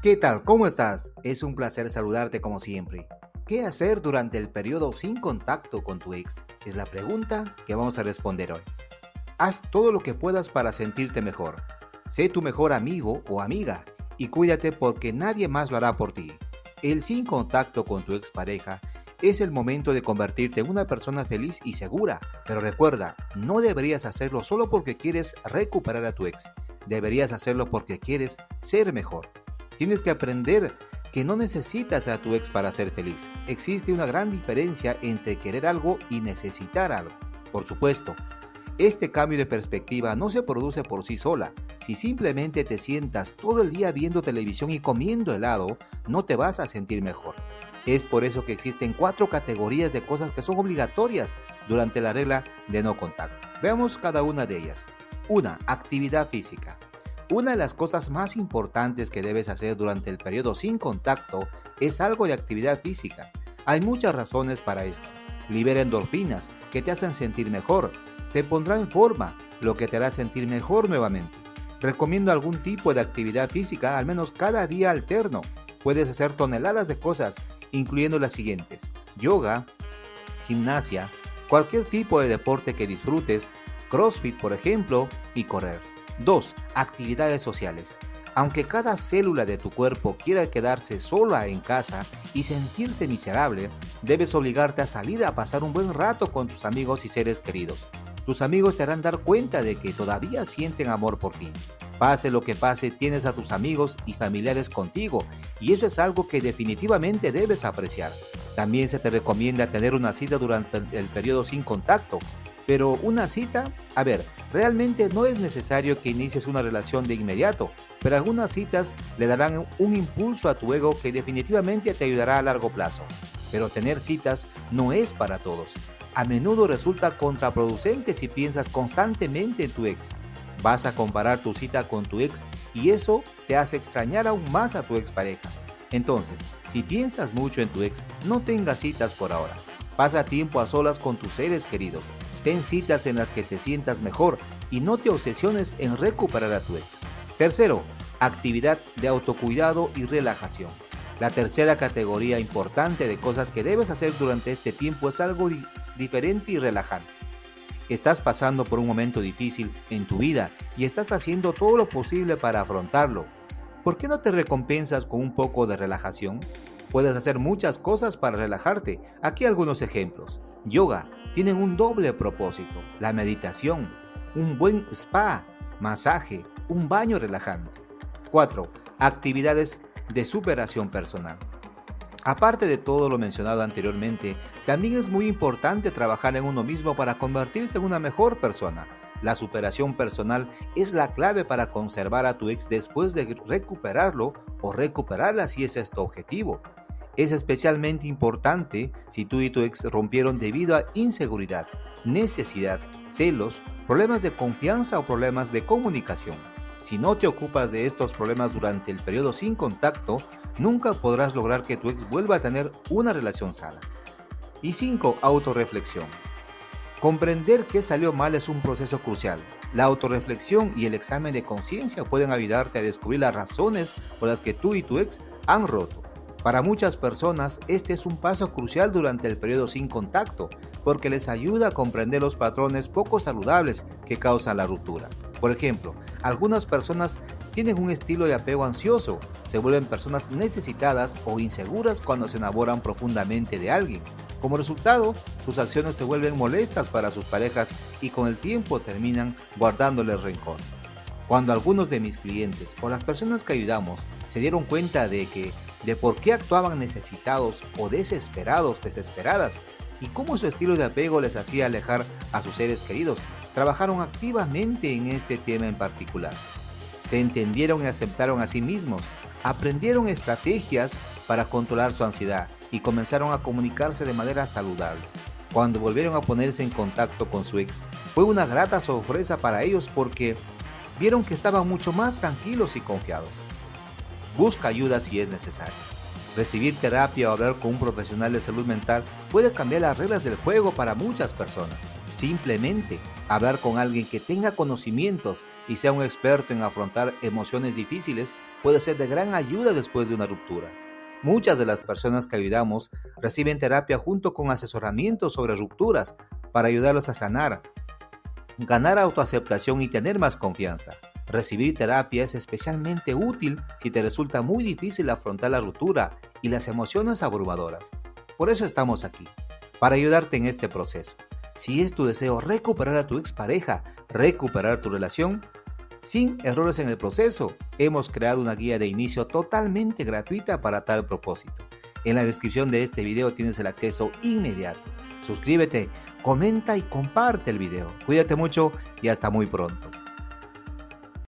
¿Qué tal? ¿Cómo estás? Es un placer saludarte como siempre. ¿Qué hacer durante el periodo sin contacto con tu ex? Es la pregunta que vamos a responder hoy. Haz todo lo que puedas para sentirte mejor. Sé tu mejor amigo o amiga y cuídate porque nadie más lo hará por ti. El sin contacto con tu expareja es el momento de convertirte en una persona feliz y segura. Pero recuerda, no deberías hacerlo solo porque quieres recuperar a tu ex. Deberías hacerlo porque quieres ser mejor. Tienes que aprender que no necesitas a tu ex para ser feliz. Existe una gran diferencia entre querer algo y necesitar algo. Por supuesto, este cambio de perspectiva no se produce por sí sola. Si simplemente te sientas todo el día viendo televisión y comiendo helado, no te vas a sentir mejor. Es por eso que existen 4 categorías de cosas que son obligatorias durante la regla de no contacto. Veamos cada una de ellas. 1. Actividad física. Una de las cosas más importantes que debes hacer durante el periodo sin contacto es algo de actividad física. Hay muchas razones para esto. Libera endorfinas que te hacen sentir mejor. Te pondrá en forma, lo que te hará sentir mejor nuevamente. Recomiendo algún tipo de actividad física, al menos cada día alterno. Puedes hacer toneladas de cosas, incluyendo las siguientes: yoga, gimnasia, cualquier tipo de deporte que disfrutes, crossfit por ejemplo, y correr. 2. Actividades sociales. Aunque cada célula de tu cuerpo quiera quedarse sola en casa y sentirse miserable, debes obligarte a salir a pasar un buen rato con tus amigos y seres queridos. Tus amigos te harán dar cuenta de que todavía sienten amor por ti. Pase lo que pase, tienes a tus amigos y familiares contigo, y eso es algo que definitivamente debes apreciar. También se te recomienda tener una cita durante el periodo sin contacto. Pero una cita, realmente no es necesario que inicies una relación de inmediato, pero algunas citas le darán un impulso a tu ego que definitivamente te ayudará a largo plazo. Pero tener citas no es para todos. A menudo resulta contraproducente si piensas constantemente en tu ex. Vas a comparar tu cita con tu ex y eso te hace extrañar aún más a tu expareja. Entonces, si piensas mucho en tu ex, no tengas citas por ahora. Pasa tiempo a solas con tus seres queridos. Ten citas en las que te sientas mejor y no te obsesiones en recuperar a tu ex. 3. Actividad de autocuidado y relajación. La tercera categoría importante de cosas que debes hacer durante este tiempo es algo diferente y relajante. Estás pasando por un momento difícil en tu vida y estás haciendo todo lo posible para afrontarlo. ¿Por qué no te recompensas con un poco de relajación? Puedes hacer muchas cosas para relajarte. Aquí algunos ejemplos. Yoga. Tienen un doble propósito: la meditación, un buen spa, masaje, un baño relajante. 4. Actividades de superación personal. Aparte de todo lo mencionado anteriormente, también es muy importante trabajar en uno mismo para convertirse en una mejor persona. La superación personal es la clave para conservar a tu ex después de recuperarlo o recuperarla si ese es tu objetivo. Es especialmente importante si tú y tu ex rompieron debido a inseguridad, necesidad, celos, problemas de confianza o problemas de comunicación. Si no te ocupas de estos problemas durante el periodo sin contacto, nunca podrás lograr que tu ex vuelva a tener una relación sana. Y 5. Autorreflexión. Comprender qué salió mal es un proceso crucial. La autorreflexión y el examen de conciencia pueden ayudarte a descubrir las razones por las que tú y tu ex han roto. Para muchas personas, este es un paso crucial durante el periodo sin contacto, porque les ayuda a comprender los patrones poco saludables que causan la ruptura. Por ejemplo, algunas personas tienen un estilo de apego ansioso, se vuelven personas necesitadas o inseguras cuando se enamoran profundamente de alguien. Como resultado, sus acciones se vuelven molestas para sus parejas y con el tiempo terminan guardándoles rencor. Cuando algunos de mis clientes o las personas que ayudamos se dieron cuenta de por qué actuaban necesitados o desesperadas, y cómo su estilo de apego les hacía alejar a sus seres queridos, trabajaron activamente en este tema en particular. Se entendieron y aceptaron a sí mismos, aprendieron estrategias para controlar su ansiedad y comenzaron a comunicarse de manera saludable. Cuando volvieron a ponerse en contacto con su ex, fue una grata sorpresa para ellos porque vieron que estaban mucho más tranquilos y confiados. Busca ayuda si es necesario. Recibir terapia o hablar con un profesional de salud mental puede cambiar las reglas del juego para muchas personas. Simplemente Hablar con alguien que tenga conocimientos y sea un experto en afrontar emociones difíciles puede ser de gran ayuda después de una ruptura. Muchas de las personas que ayudamos reciben terapia junto con asesoramiento sobre rupturas para ayudarlos a sanar, ganar autoaceptación y tener más confianza. Recibir terapia es especialmente útil si te resulta muy difícil afrontar la ruptura y las emociones abrumadoras. Por eso estamos aquí, para ayudarte en este proceso. Si es tu deseo recuperar a tu expareja, recuperar tu relación, sin errores en el proceso, hemos creado una guía de inicio totalmente gratuita para tal propósito. En la descripción de este video tienes el acceso inmediato. Suscríbete, comenta y comparte el video. Cuídate mucho y hasta muy pronto.